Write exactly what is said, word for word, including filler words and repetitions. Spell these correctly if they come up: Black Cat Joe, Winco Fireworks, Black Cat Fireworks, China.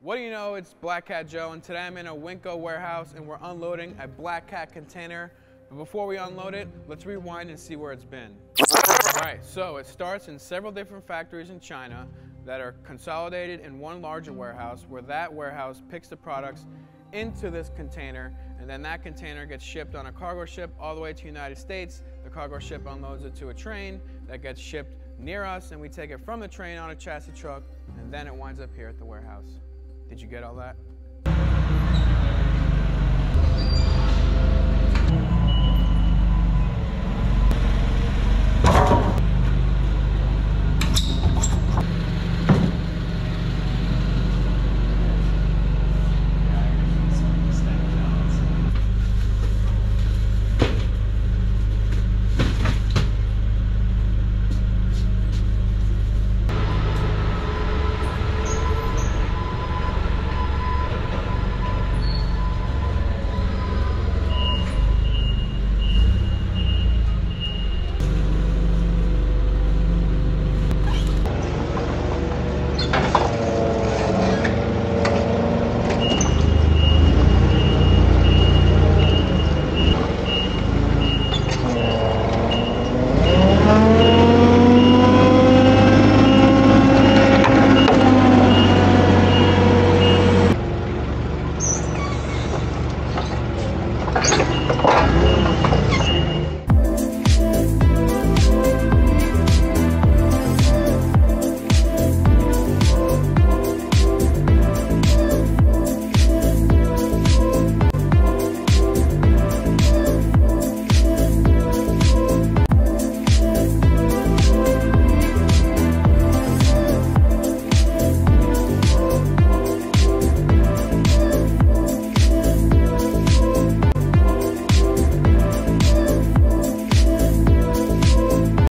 What do you know, it's Black Cat Joe, and today I'm in a Winco warehouse and we're unloading a Black Cat container. But before we unload it, let's rewind and see where it's been. Alright, so it starts in several different factories in China that are consolidated in one larger warehouse, where that warehouse picks the products into this container, and then that container gets shipped on a cargo ship all the way to the United States. The cargo ship unloads it to a train that gets shipped near us, and we take it from the train on a chassis truck, and then it winds up here at the warehouse. Did you get all that?